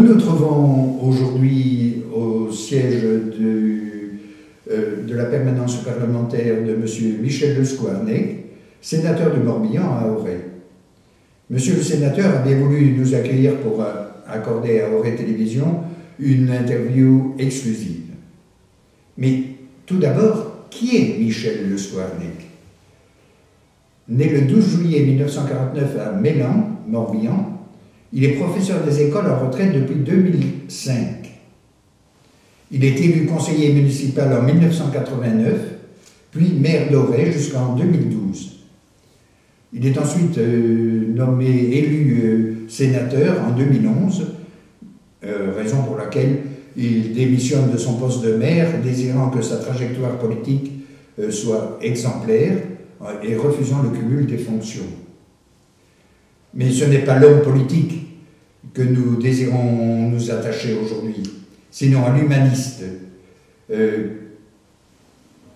Nous nous trouvons aujourd'hui au siège de la permanence parlementaire de M. Michel Le Scouarnec, sénateur de Morbihan à Auray. Monsieur le sénateur a bien voulu nous accueillir pour accorder à Auray Télévision une interview exclusive. Mais tout d'abord, qui est Michel Le Scouarnec? Né le 12 juillet 1949 à Mélan, Morbihan, il est professeur des écoles en retraite depuis 2005. Il est élu conseiller municipal en 1989, puis maire d'Auray jusqu'en 2012. Il est ensuite élu sénateur en 2011, raison pour laquelle il démissionne de son poste de maire, désirant que sa trajectoire politique soit exemplaire et refusant le cumul des fonctions. Mais ce n'est pas l'homme politique que nous désirons nous attacher aujourd'hui, sinon à l'humaniste.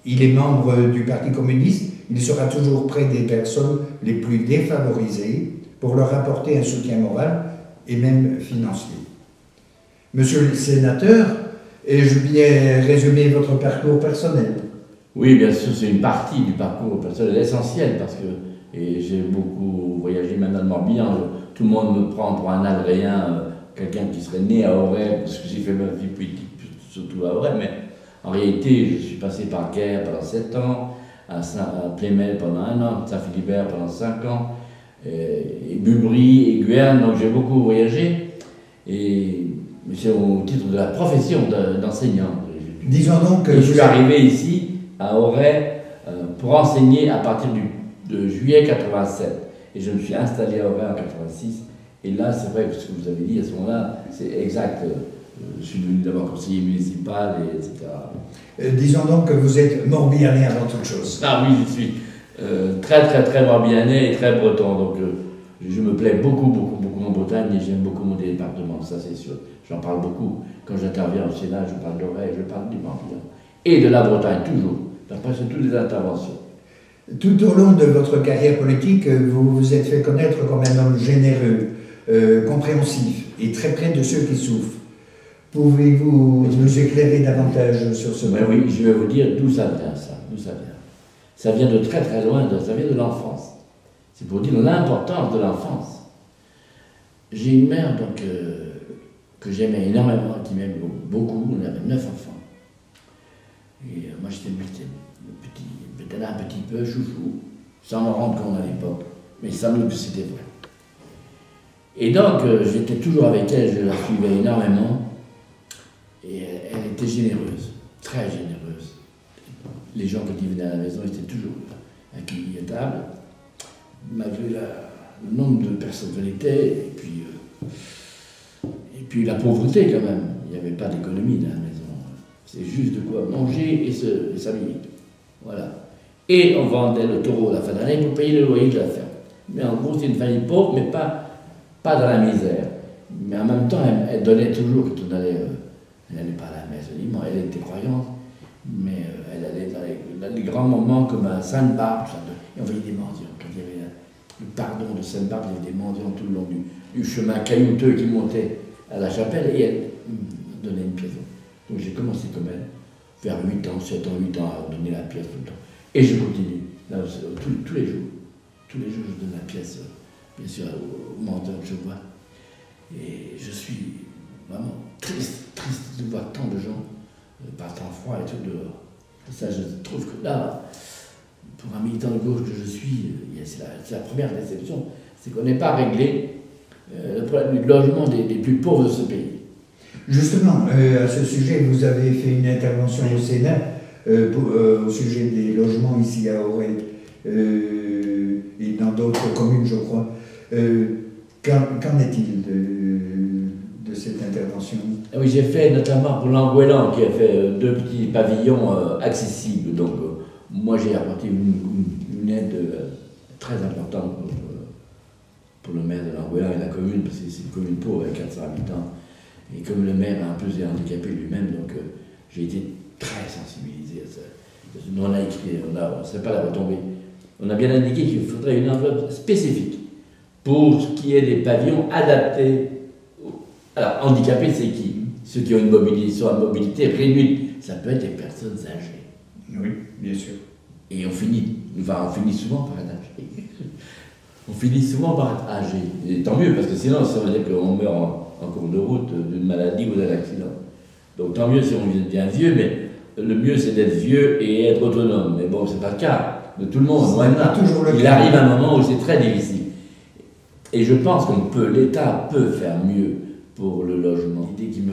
Il est membre du Parti communiste, il sera toujours près des personnes les plus défavorisées pour leur apporter un soutien moral et même financier. Monsieur le sénateur, ai-je bien résumé votre parcours personnel? Oui, bien sûr, c'est une partie du parcours personnel, essentiel, parce que j'ai beaucoup voyagé maintenant de Morbihan. Tout le monde me prend pour un Alréen, quelqu'un qui serait né à Auray, parce que j'ai fait ma vie politique surtout à Auray, mais en réalité, je suis passé par Caire pendant 7 ans, à Plémel pendant 1 an, Saint-Philibert pendant 5 ans, et Bubry et Guernes, donc j'ai beaucoup voyagé, et c'est au titre de la profession d'enseignant. Disons donc que je suis arrivé ici, à Auray, pour enseigner à partir de juillet 87, et je me suis installé à Auray en 86, et là c'est vrai que ce que vous avez dit à ce moment-là, c'est exact, je suis devenu d'abord conseiller municipal, et etc. Disons donc que vous êtes morbihanais avant toute chose. Ah oui, je suis très très très morbihanais et très breton, donc je me plais beaucoup en Bretagne, et j'aime beaucoup mon département, ça c'est sûr, j'en parle beaucoup. Quand j'interviens au Sénat, je parle d'Auray, je parle du Morbihan, et de la Bretagne toujours, dans presque toutes les interventions. Tout au long de votre carrière politique, vous vous êtes fait connaître comme un homme généreux, compréhensif et très près de ceux qui souffrent. Pouvez-vous nous éclairer davantage sur ce point? Oui, je vais vous dire d'où ça vient, ça. D'où ça vient. Ça vient de très très loin, ça vient de l'enfance. C'est pour dire l'importance de l'enfance. J'ai une mère donc, que j'aimais énormément, qui m'aime beaucoup, on avait 9 enfants. Et moi j'étais peut-être un petit peu chouchou, sans me rendre compte à l'époque, mais ça me c'était vrai. Et donc j'étais toujours avec elle, je la suivais énormément, et elle était généreuse, très généreuse. Les gens qui venaient à la maison étaient toujours accueillis à table, malgré le nombre de personnes qu'elle était, et puis la pauvreté quand même, il n'y avait pas d'économie dans la maison. C'est juste de quoi manger et s'habiller. Voilà. Et on vendait le taureau à la fin d'année pour payer le loyer de la ferme. Mais en gros, c'est une famille pauvre, mais pas dans la misère. Mais en même temps, elle donnait toujours, quand elle n'allait pas à la messe, elle était croyante, mais elle allait dans les grands moments comme à Sainte-Barbe, et on voyait des mendiants. Quand il y avait le pardon de Sainte-Barbe, il y avait des mendiants tout le long du chemin caillouteux qui montait à la chapelle, et elle donnait une pièce. Donc j'ai commencé quand même, vers 8 ans, à donner la pièce tout le temps. Et je continue, là, tous les jours. Tous les jours, je donne la pièce, bien sûr, aux menteurs que je vois. Et je suis vraiment triste de voir tant de gens par temps froid et tout dehors. Et ça, je trouve que là, pour un militant de gauche que je suis, c'est la première déception, c'est qu'on n'est pas réglé le problème du logement des plus pauvres de ce pays. Justement, à ce sujet, vous avez fait une intervention au Sénat au sujet des logements ici à Auray et dans d'autres communes, je crois. Qu'en est-il de cette intervention? Oui, j'ai fait notamment pour l'angouelan qui a fait 2 petits pavillons accessibles. Donc, moi, j'ai apporté une aide très importante pour le maire de l'angouelan et la commune, parce que c'est une commune pauvre avec 400 habitants. Et comme le maire a un peu handicapé lui-même, donc j'ai été très sensibilisé à ça. Nous on a écrit, on ne sait pas la retomber. On a bien indiqué qu'il faudrait une enveloppe spécifique pour ce qui est des pavillons adaptés Alors, handicapés, c'est qui? Ceux qui ont une mobilité, sont à mobilité réduite. Ça peut être des personnes âgées. Oui, bien sûr. Et on finit souvent par être âgé. On finit souvent par être âgé. Et tant mieux, parce que sinon, ça veut dire qu'on meurt en cours de route d'une maladie ou d'un accident. Donc tant mieux si on devient vieux, mais le mieux c'est d'être vieux et être autonome. Mais bon, c'est pas le cas de tout le monde. Il arrive un moment où c'est très difficile. Et je pense que l'État peut faire mieux pour le logement. L'idée qui me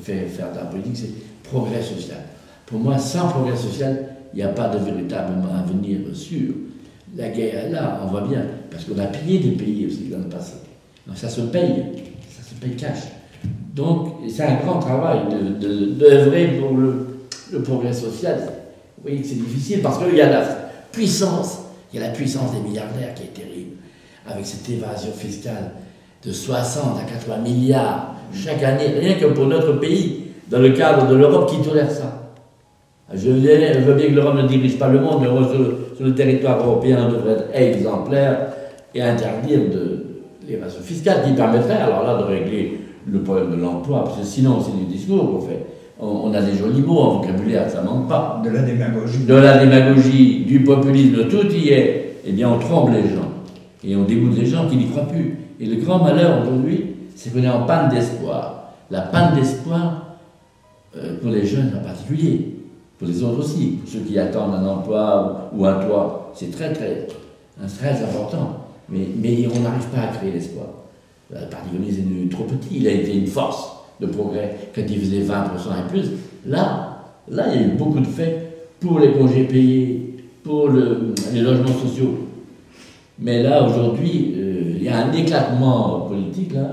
fait faire de la politique, c'est progrès social. Pour moi, sans progrès social, il n'y a pas de véritable avenir sûr. La guerre est là, on voit bien, parce qu'on a pillé des pays aussi dans le passé. Donc ça se paye cash. Donc c'est un grand travail d'œuvrer pour le progrès social. Vous voyez que c'est difficile parce qu'il y a la puissance, il y a la puissance des milliardaires qui est terrible, avec cette évasion fiscale de 60 à 80 milliards chaque année, rien que pour notre pays, dans le cadre de l'Europe qui tolère ça. Je veux bien que l'Europe ne dirige pas le monde, mais sur le territoire européen, on devrait être exemplaire et interdire l'évasion fiscale qui permettrait, alors là, de régler le problème de l'emploi, parce que sinon, c'est du discours qu'on fait. On a des jolis mots en vocabulaire, ça ne manque pas. De la démagogie. De la démagogie, du populisme, tout y est. Eh bien, on trompe les gens. Et on dégoûte les gens qui n'y croient plus. Et le grand malheur aujourd'hui, c'est qu'on est en panne d'espoir. La panne d'espoir, pour les jeunes en particulier, pour les autres aussi, pour ceux qui attendent un emploi ou un toit, c'est très important. Mais on n'arrive pas à créer l'espoir. Le Parti communiste est devenu trop petit, il a été une force de progrès quand il faisait 20% et plus. Là, il y a eu beaucoup de faits pour les congés payés, pour les logements sociaux. Mais là, aujourd'hui, il y a un éclatement politique. Là.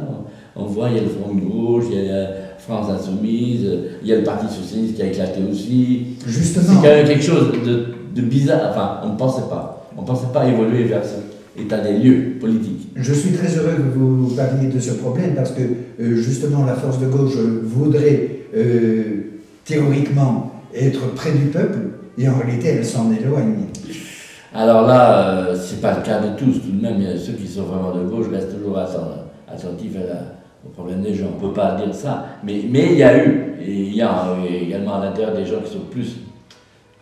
On voit, il y a le Front de Gauche, il y a la France Insoumise, il y a le Parti Socialiste qui a éclaté aussi. Justement. C'est quand même quelque chose de bizarre. Enfin, on ne pensait pas. On ne pensait pas évoluer vers cet état des lieux politiques. Je suis très heureux que vous parliez de ce problème parce que, justement, la force de gauche voudrait, théoriquement, être près du peuple et en réalité, elle s'en éloigne. Alors là, c'est pas le cas de tous, tout de même, ceux qui sont vraiment de gauche restent toujours attentifs au problème des gens, on peut pas dire ça, mais il y a eu, et il y a également à l'intérieur des gens qui sont plus,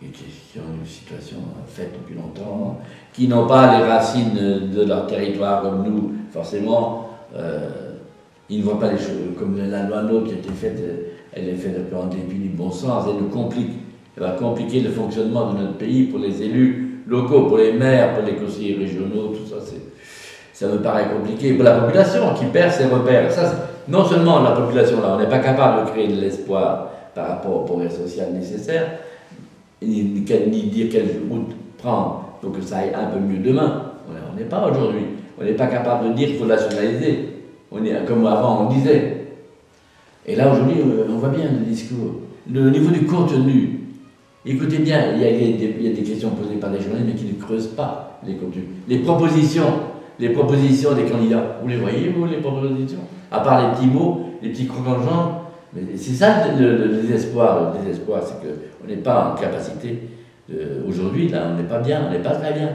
qui ont une situation faite depuis longtemps, qui n'ont pas les racines de leur territoire comme nous, forcément, ils ne voient pas les choses, comme la loi NOTRe qui a été faite, elle est faite depuis un début du bon sens, elle nous complique, elle va compliquer le fonctionnement de notre pays pour les élus locaux, pour les maires, pour les conseillers régionaux, tout ça, ça me paraît compliqué. Pour la population qui perd ses repères, ça, non seulement la population, là, on n'est pas capable de créer de l'espoir par rapport au progrès social nécessaire, ni dire quelle route prendre pour que ça aille un peu mieux demain. On n'est pas aujourd'hui, on n'est pas capable de dire qu'il faut nationaliser, on est, comme avant on disait. Et là aujourd'hui, on voit bien le discours, le niveau du contenu. Écoutez bien, il y a des questions posées par les journalistes mais qui ne creusent pas les contenus. Les propositions des candidats, vous les voyez, vous, les propositions? À part les petits mots, les petits crocs en jambe, mais c'est ça le désespoir. Le désespoir, c'est qu'on n'est pas en capacité, aujourd'hui, là, on n'est pas bien, on n'est pas très bien.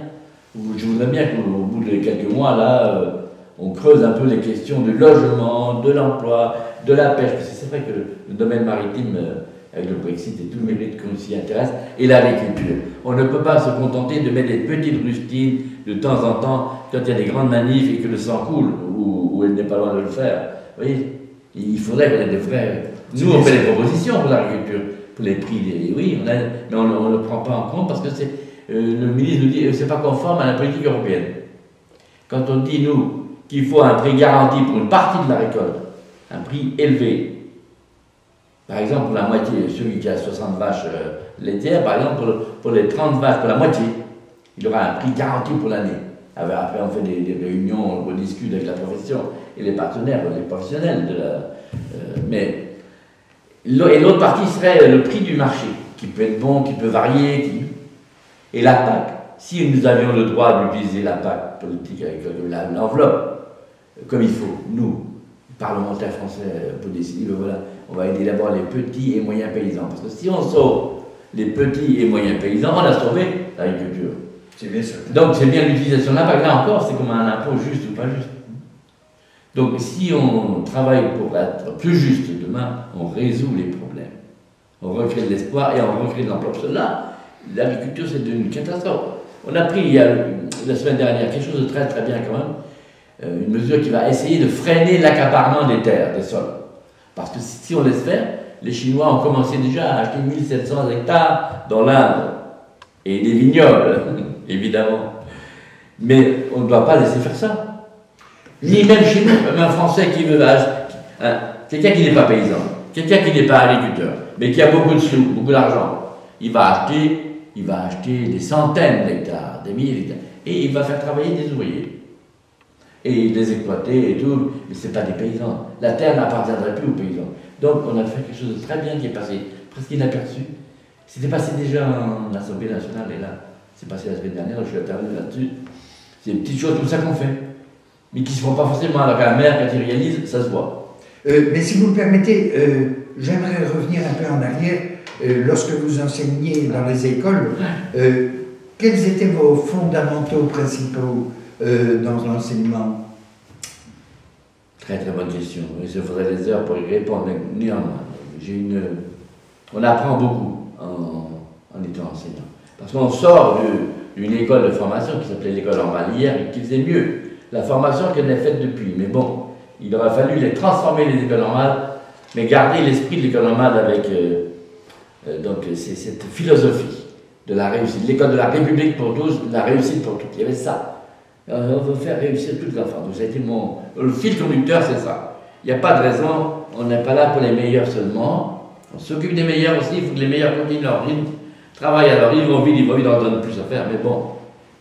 Je voudrais bien qu'au bout de quelques mois, là, on creuse un peu les questions du logement, de l'emploi, de la pêche, parce que c'est vrai que le domaine maritime... avec le Brexit et tout le mérite qu'on s'y intéresse, et l'agriculture. On ne peut pas se contenter de mettre des petites rustines de temps en temps quand il y a des grandes manifs et que le sang coule, ou elle n'est pas loin de le faire. Vous voyez, il faudrait qu'on ait des vrais... Nous, on fait des propositions pour l'agriculture, pour les prix, oui, mais on ne le prend pas en compte parce que le ministre nous dit que ce n'est pas conforme à la politique européenne. Quand on dit, nous, qu'il faut un prix garanti pour une partie de la récolte, un prix élevé, par exemple, pour la moitié, celui qui a 60 vaches laitières, par exemple, pour les 30 vaches, pour la moitié, il aura un prix garanti pour l'année. Après, on fait des réunions, on discute avec la profession et les partenaires, les professionnels. Et l'autre partie serait le prix du marché, qui peut être bon, qui peut varier. Et la PAC, si nous avions le droit d'utiliser la PAC politique avec l'enveloppe, comme il faut, nous, parlementaires français, pour décider, voilà. On va aider d'abord les petits et moyens paysans. Parce que si on sauve les petits et moyens paysans, on a sauvé l'agriculture. C'est bien sûr. Donc c'est bien l'utilisation de l'impact. Là encore, c'est comme un impôt juste ou pas juste. Donc si on travaille pour être plus juste demain, on résout les problèmes. On recrée de l'espoir et on recrée de l'emploi. Pour cela, l'agriculture, c'est devenu une catastrophe. On a pris, il y a, la semaine dernière, quelque chose de très très bien quand même, une mesure qui va essayer de freiner l'accaparement des terres, des sols. Parce que si on laisse faire, les Chinois ont commencé déjà à acheter 1700 hectares dans l'Inde. Et des vignobles, évidemment. Mais on ne doit pas laisser faire ça. Ni même chez nous, même un Français qui veut... Hein, quelqu'un qui n'est pas paysan, quelqu'un qui n'est pas agriculteur, mais qui a beaucoup de sous, beaucoup d'argent, il va acheter des centaines d'hectares, des milliers d'hectares, et il va faire travailler des ouvriers. Et les exploiter et tout, mais ce n'est pas des paysans. La terre n'appartiendrait plus aux paysans. Donc on a fait quelque chose de très bien qui est passé, presque inaperçu. C'était passé déjà en l'Assemblée nationale, et là, c'est passé la semaine dernière, donc je suis intervenu là-dessus. C'est des petites choses comme ça qu'on fait, mais qui ne se font pas forcément, alors qu'à la mer, quand ils réalisent, ça se voit. Mais si vous me permettez, j'aimerais revenir un peu en arrière. Lorsque vous enseigniez dans les écoles, quels étaient vos fondamentaux principaux dans l'enseignement? Très très bonne question. Il faudrait des heures pour y répondre. Néanmoins, on apprend beaucoup en étant enseignant. Parce qu'on sort d'une école de formation qui s'appelait l'école Ormalière et qui faisait mieux la formation qu'elle n'est faite depuis. Mais bon, il aurait fallu les transformer, les écoles normales, mais garder l'esprit de l'école normale avec donc c'est cette philosophie de la réussite. L'école de la République pour tous, la réussite pour toutes. Il y avait ça. On veut faire réussir toute l'enfant. Donc ça a été le fil conducteur, c'est ça. Il n'y a pas de raison, on n'est pas là pour les meilleurs seulement. On s'occupe des meilleurs aussi, il faut que les meilleurs continuent leur rythme, travaillent à leur rythme, ils vont vite, on ne donne plus à faire. Mais bon,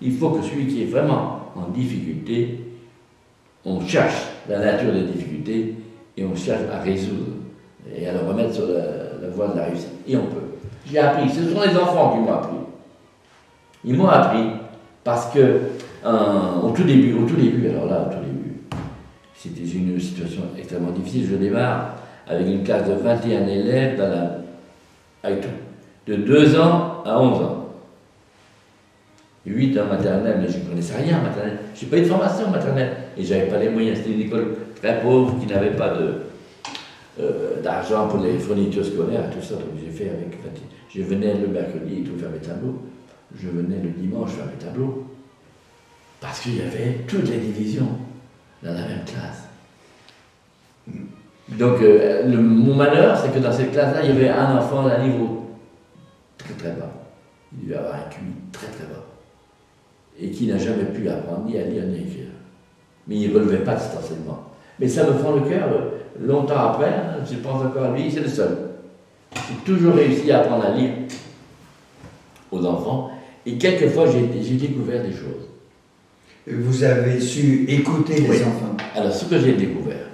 il faut que celui qui est vraiment en difficulté, on cherche la nature des difficultés et on cherche à résoudre et à le remettre sur la voie de la réussite. Et on peut. J'ai appris, ce sont les enfants qui m'ont appris. Ils m'ont appris parce que, au tout début, c'était une situation extrêmement difficile. Je démarre avec une classe de 21 élèves de 2 ans à 11 ans. 8 ans maternelle, mais je ne connaissais rien en maternelle. Je n'ai pas eu de formation en maternelle. Et je n'avais pas les moyens. C'était une école très pauvre qui n'avait pas d'argent pour les fournitures scolaires et tout ça. Donc j'ai fait avec Fatih. Je venais le mercredi et tout faire mes tableaux. Je venais le dimanche faire mes tableaux. Parce qu'il y avait toutes les divisions dans la même classe. Donc mon malheur, c'est que dans cette classe-là, il y avait un enfant d'un niveau très très bas. Il devait avoir un QI très très bas. Et qui n'a jamais pu apprendre ni à lire ni à écrire. Mais il ne relevait pas de cet enseignement. Mais ça me fend le cœur, longtemps après, je pense encore à lui, c'est le seul. J'ai toujours réussi à apprendre à lire aux enfants, et quelquefois j'ai découvert des choses. Vous avez su écouter les enfants. Alors ce que j'ai découvert,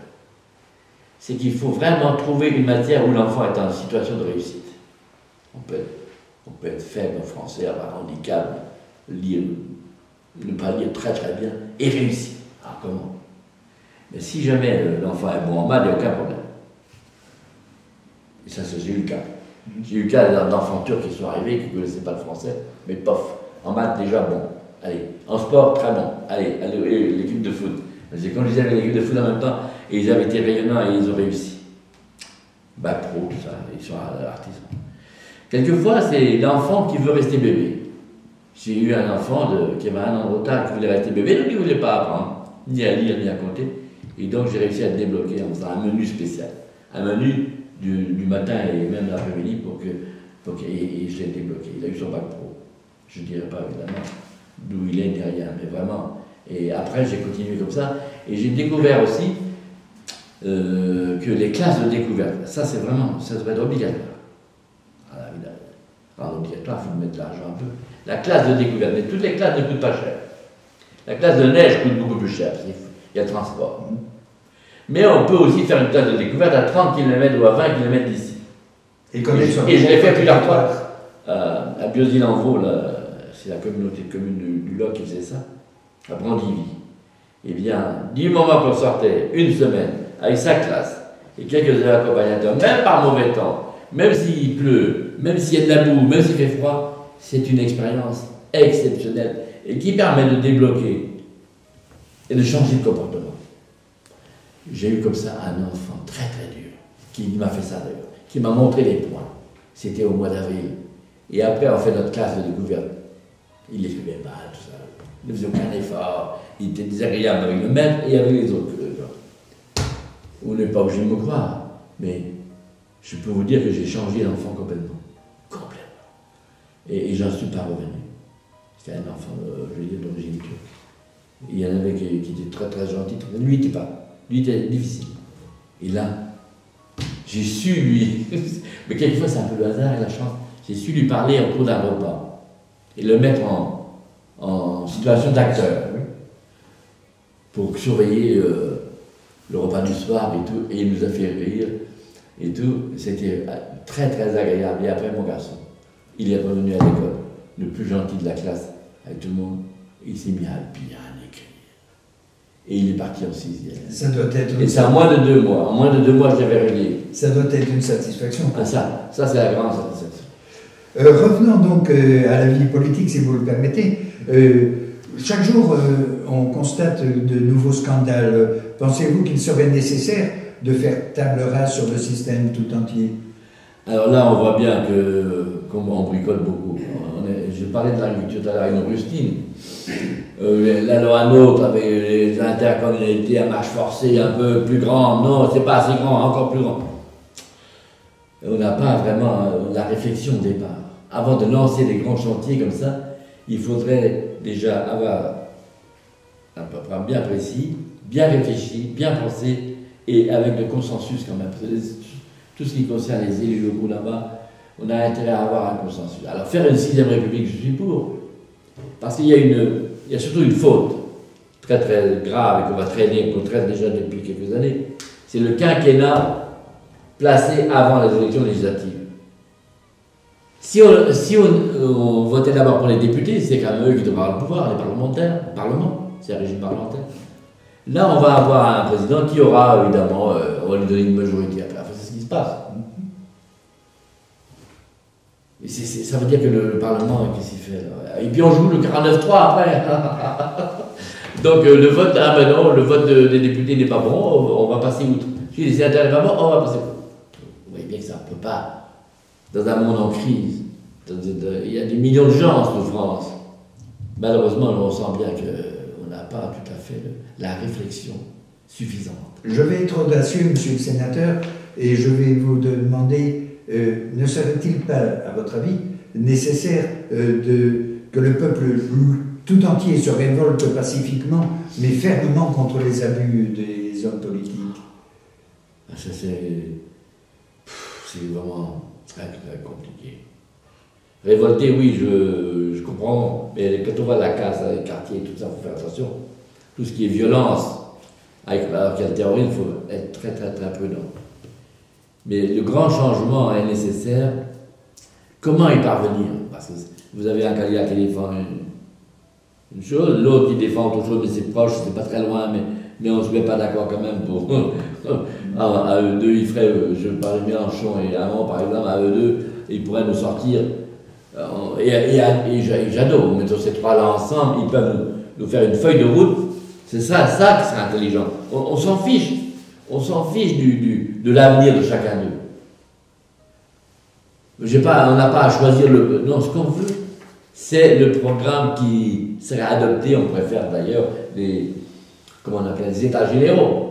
c'est qu'il faut vraiment trouver une matière où l'enfant est en situation de réussite. On peut être faible en français, avoir un handicap, lire, ne pas lire très très bien, et réussir. Alors comment? Mais si jamais l'enfant est bon en maths, il n'y a aucun problème. Et ça, j'ai eu le cas. J'ai eu le cas d'enfants turcs qui sont arrivés, qui ne connaissaient pas le français, mais pof, en maths déjà bon. Allez, en sport, très bon. Allez l'équipe de foot. Quand je disais avec l'équipe de foot en même temps, et ils avaient été rayonnants et ils ont réussi. Bah pro, tout ça, ils sont artisans. Quelquefois, c'est l'enfant qui veut rester bébé. J'ai eu un enfant qui avait un an de retard, qui voulait rester bébé, donc il ne voulait pas apprendre, ni à lire, ni à compter. Et donc j'ai réussi à le débloquer en faisant un menu spécial, un menu du matin et même de l'après-midi et je l'ai débloqué. Il a eu son bac pro. Je ne dirais pas évidemment d'où il est derrière, mais vraiment. Et après j'ai continué comme ça et j'ai découvert aussi que les classes de découverte, ça c'est vraiment, ça devrait être obligatoire. Alors évidemment, alors, obligatoire, il faut mettre de l'argent un peu. La classe de découverte, mais toutes les classes ne coûtent pas cher. La classe de neige coûte beaucoup plus cher, il y a transport. Mais on peut aussi faire une classe de découverte à 30 km ou à 20 km d'ici. Et je l'ai fait plusieurs fois. À Biosine-en-Vault, c'est la communauté de communes du Lot qui faisait ça, à Brandivy. Eh bien, du moment qu'on sortait une semaine avec sa classe et quelques accompagnateurs, même par mauvais temps, même s'il pleut, même s'il y a de la boue, même s'il fait froid, c'est une expérience exceptionnelle et qui permet de débloquer et de changer de comportement. J'ai eu comme ça un enfant très très dur, qui m'a fait ça d'ailleurs, qui m'a montré les points. C'était au mois d'avril. Et après, on fait notre classe de gouverneur. Il écrivait mal, tout ça. Il ne faisait aucun effort. Il était désagréable avec le maître et avec les autres. Vous n'êtes pas obligé de me croire, mais je peux vous dire que j'ai changé l'enfant complètement. Complètement. Et j'en suis pas revenu. C'était un enfant, je veux dire, d'origine turque. Il y en avait qui était très très gentil, mais lui il était pas. Lui était difficile. Et là, j'ai su lui. Mais quelquefois c'est un peu le hasard et la chance. J'ai su lui parler au cours d'un repas. Et le mettre en situation d'acteur. Pour surveiller le repas du soir et tout, et il nous a fait rire et tout, c'était très très agréable. Et après mon garçon, il est revenu à l'école, le plus gentil de la classe, avec tout le monde, il s'est mis à bien écrire. Et il est parti en 6e. Ça doit être... Et c'est en moins de 2 mois, en moins de 2 mois j'avais réglé. Ça doit être une satisfaction. Ah, ça c'est la grande satisfaction. Revenons donc à la vie politique, si vous le permettez. Chaque jour, on constate de nouveaux scandales. Pensez-vous qu'il serait nécessaire de faire table rase sur le système tout entier? Alors là, on voit bien qu'on bricole beaucoup. Je parlais de l'agriculture tout à l'heure, une rustine. La loi NOTRe avec les intercommunalités à marche forcée un peu plus grande. Non, c'est pas assez grand, encore plus grand. On n'a pas vraiment la réflexion au départ. Avant de lancer des grands chantiers comme ça, il faudrait déjà avoir un programme bien précis, bien réfléchi, bien pensé et avec le consensus quand même. Tout ce qui concerne les élus locaux là-bas, on a intérêt à avoir un consensus. Alors faire une 6e République, je suis pour. Parce qu'il y a surtout une faute très très grave et qu'on traîne déjà depuis quelques années. C'est le quinquennat placé avant les élections législatives. Si on votait d'abord pour les députés, c'est quand même eux qui devraient avoir le pouvoir, les parlementaires, le Parlement, c'est un régime parlementaire. Là, on va avoir un président qui aura, évidemment, on va lui donner une majorité après. Enfin, c'est ce qui se passe. Et ça veut dire que le Parlement, qu'est-ce qu'il fait là? Et puis on joue le 49-3 après. Donc le vote, ah ben non, le vote des députés n'est pas bon, on va passer outre. Si les sénateurs n'est pas bon, on va passer outre. Vous voyez bien que ça ne peut pas. Dans un monde en crise, il y a des millions de gens en souffrance. Malheureusement, on sent bien qu'on n'a pas tout à fait la réflexion suffisante. Je vais être audacieux, monsieur le sénateur, et je vais vous demander, ne serait-il pas, à votre avis, nécessaire que le peuple tout entier se révolte pacifiquement, mais fermement contre les abus des hommes politiques? Ça, c'est vraiment... très compliqué. Révolté, oui, je comprends, mais quand on va à la casse, à les quartiers, tout ça, il faut faire attention. Tout ce qui est violence, alors qu'il y a le terrorisme, il faut être très très très prudent. Mais le grand changement est nécessaire. Comment y parvenir? Parce que vous avez un candidat qui défend une chose, l'autre qui défend autre chose, mais c'est proche, c'est pas très loin, mais on ne se met pas d'accord quand même pour... Alors, à eux deux, ils feraient, je parlais de Mélenchon et Hamon par exemple, à eux deux, ils pourraient nous sortir, et Jadot, mettons ces trois-là ensemble, ils peuvent nous faire une feuille de route, c'est ça qui serait intelligent. On s'en fiche, de l'avenir de chacun d'eux. On n'a pas à choisir le... Non, ce qu'on veut, c'est le programme qui serait adopté, on préfère d'ailleurs les... comment on appelle, les états généraux,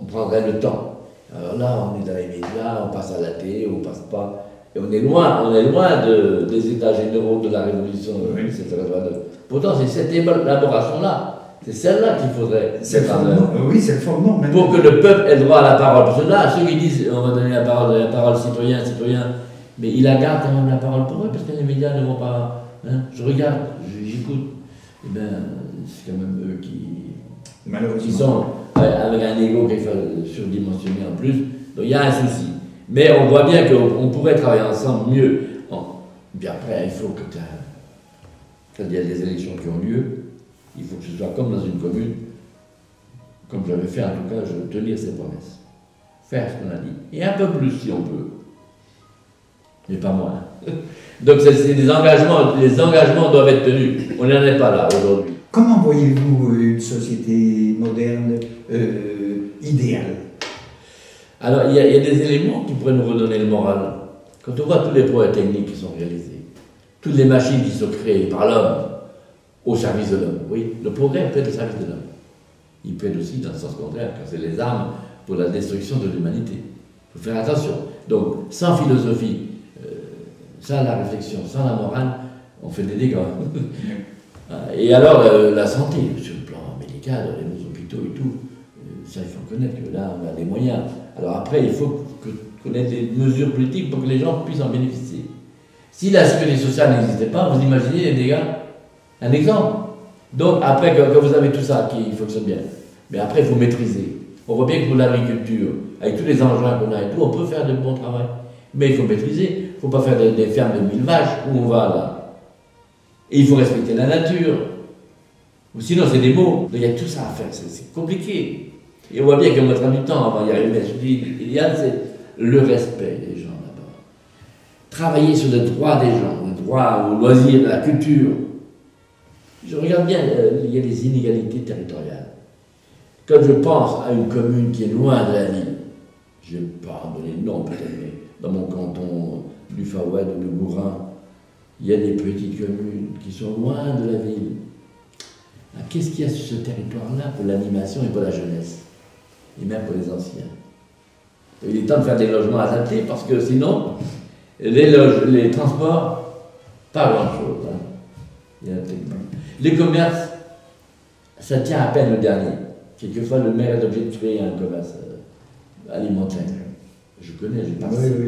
on prendrait le temps. Alors là, on est dans les médias, on passe à la télé, on passe pas, et on est loin des états généraux de la révolution. Oui. Pourtant, c'est cette élaboration-là, c'est celle-là qu'il faudrait. C'est oui, c'est le fondement. Même. Pour que le peuple ait droit à la parole. Parce que là, ceux qui disent, on va donner la parole citoyen, citoyen, mais il la garde quand même la parole pour eux, parce que les médias ne vont pas. Hein, je regarde, j'écoute. Eh bien, c'est quand même eux qui. Malheureusement. Ils sont avec un ego qui est surdimensionné en plus, donc il y a un souci. Mais on voit bien qu'on pourrait travailler ensemble mieux. Bon. Et puis après, il faut que quand il y a des élections qui ont lieu, il faut que ce soit comme dans une commune, comme j'avais fait en tout cas, je tenir ses promesses. Faire ce qu'on a dit. Et un peu plus si on peut. Mais pas moins. Donc c'est des engagements, les engagements doivent être tenus. On n'en est pas là aujourd'hui. Comment voyez-vous une société moderne idéal. Alors, il y a des éléments qui pourraient nous redonner le moral. Quand on voit tous les progrès techniques qui sont réalisés, toutes les machines qui sont créées par l'homme au service de l'homme, oui, le progrès peut être au service de l'homme. Il peut être aussi dans le sens contraire, car c'est les armes pour la destruction de l'humanité. Il faut faire attention. Donc, sans philosophie, sans la réflexion, sans la morale, on fait des dégâts. Et alors, la santé, sur le plan médical, les nos hôpitaux et tout, ça, il faut connaître que là, on a les moyens. Alors après, il faut connaître les mesures politiques pour que les gens puissent en bénéficier. Si la sécurité sociale n'existait pas, vous imaginez les dégâts. Un exemple. Donc, après, que vous avez tout ça qui fonctionne bien, mais après, il faut maîtriser. On voit bien que pour l'agriculture, avec tous les engins qu'on a et tout, on peut faire de bon travail. Mais il faut maîtriser. Il ne faut pas faire des fermes de 1000 vaches où on va là. Et il faut respecter la nature. Ou sinon, c'est des mots. Donc, il y a tout ça à faire. C'est compliqué. Et on voit bien qu'on va prendre du temps avant d'y arriver. Je dis, il y a le respect des gens d'abord. Travailler sur les droits des gens, le droit au loisir, à la culture. Je regarde bien, il y a des inégalités territoriales. Quand je pense à une commune qui est loin de la ville, je ne vais pas donner le nom peut-être, mais dans mon canton du Faouët ou du Gourin, il y a des petites communes qui sont loin de la ville. Qu'est-ce qu'il y a sur ce territoire-là pour l'animation et pour la jeunesse, et même pour les anciens? Il est temps de faire des logements adaptés parce que sinon, les transports, pas grand-chose. Hein. Il y a les commerces, ça tient à peine le dernier. Quelquefois, le maire est obligé de créer un commerce alimentaire. Je connais, j'ai participé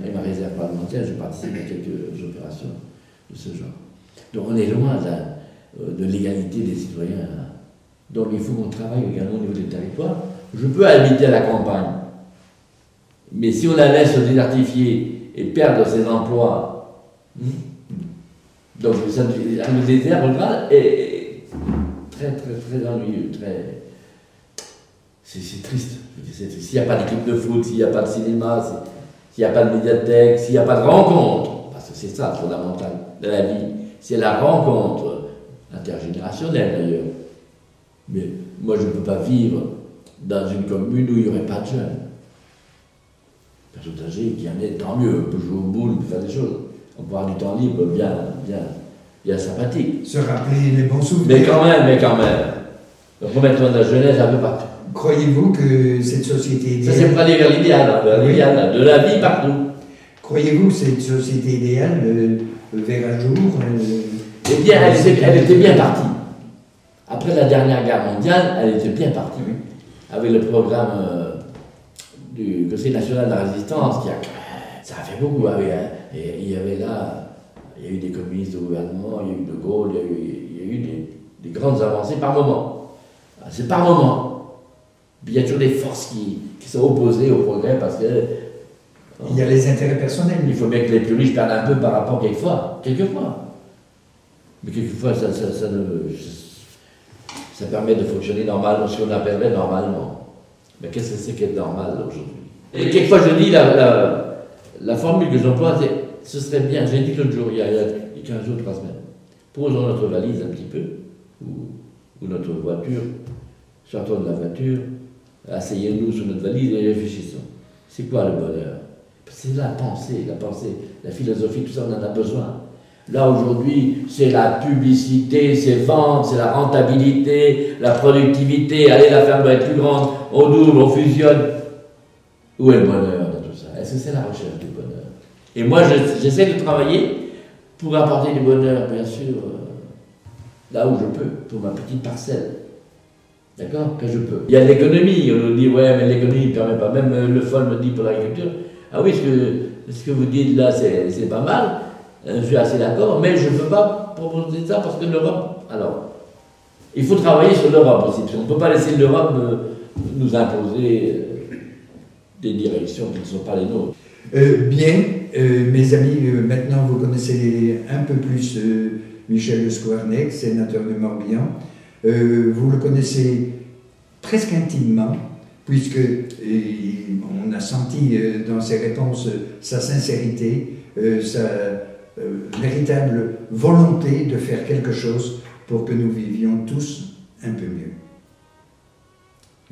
avec ma réserve alimentaire, j'ai participé à quelques opérations de ce genre. Donc on est loin de l'égalité des citoyens. Hein. Donc il faut qu'on travaille également au niveau des territoires. Je peux habiter à la campagne, mais si on la laisse se désertifier et perdre ses emplois, donc le désert rural est très ennuyeux, très... C'est triste. S'il n'y a pas d'équipe de foot, s'il n'y a pas de cinéma, s'il n'y a pas de médiathèque, s'il n'y a pas de rencontre, parce que c'est ça le fondamental de la vie, c'est la rencontre intergénérationnelle d'ailleurs. Mais moi je ne peux pas vivre dans une commune où il n'y aurait pas de jeunes. Personne âgée qui en est, tant mieux, on peut jouer au boule, on peut faire des choses. On peut avoir du temps libre bien sympathique. Se rappeler les bons souvenirs. Mais quand même. Remettre de la jeunesse un peu partout. Croyez-vous que cette société idéale... Ça, c'est pour aller vers l'idéal, de la vie partout. Croyez-vous que cette société idéale, vers un jour... Eh bien, elle était bien partie. Après la dernière guerre mondiale, elle était bien partie. Oui. Avec le programme du Conseil national de la résistance, ça a fait beaucoup. Il y a eu des communistes au gouvernement, il y a eu de Gaulle, il y a eu des grandes avancées par moment. C'est par moment. Il y a toujours des forces qui sont opposées au progrès parce que... Il y a les intérêts personnels. Il faut bien que les plus riches perdent un peu par rapport quelquefois. Mais quelquefois, ça permet de fonctionner normalement, ce qu'on appellerait normalement. Mais qu'est-ce que c'est qu'être normal aujourd'hui? Et quelquefois, je dis, la formule que j'emploie, c'est « ce serait bien », j'ai dit l'autre jour, il y a 15 jours, 3 semaines, posons notre valise un petit peu, ou notre voiture, sortons de la voiture, asseyez-nous sur notre valise et réfléchissons. C'est quoi le bonheur? C'est la pensée, la philosophie, tout ça, on en a besoin. Là, aujourd'hui, c'est la publicité, c'est vendre, c'est la rentabilité, la productivité, allez, la ferme doit être plus grande, on double, on fusionne. Où est le bonheur dans tout ça? Est-ce que c'est la recherche du bonheur? Et moi, j'essaie de travailler pour apporter du bonheur, bien sûr, là où je peux, pour ma petite parcelle. D'accord? Que je peux. Il y a l'économie, on nous dit, ouais, mais l'économie ne permet pas. Même le FOL me dit pour l'agriculture, ah oui, ce que vous dites là, c'est pas mal, je suis assez d'accord, mais je ne peux pas proposer ça parce que l'Europe. Alors, il faut travailler sur l'Europe aussi, parce qu'on ne peut pas laisser l'Europe nous imposer des directions qui ne sont pas les nôtres. Mes amis, maintenant vous connaissez un peu plus Michel Le Scouarnec, sénateur de Morbihan. Vous le connaissez presque intimement, puisque on a senti dans ses réponses sa sincérité, sa véritable volonté de faire quelque chose pour que nous vivions tous un peu mieux.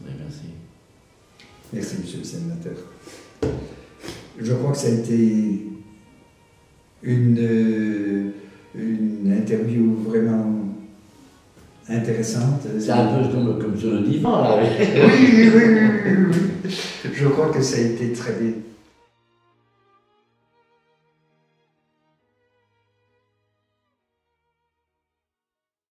Oui, merci. Merci, monsieur le sénateur. Je crois que ça a été une interview vraiment intéressante. C'est un peu comme sur le divan, là. Oui, oui, oui, oui, oui. Je crois que ça a été très bien.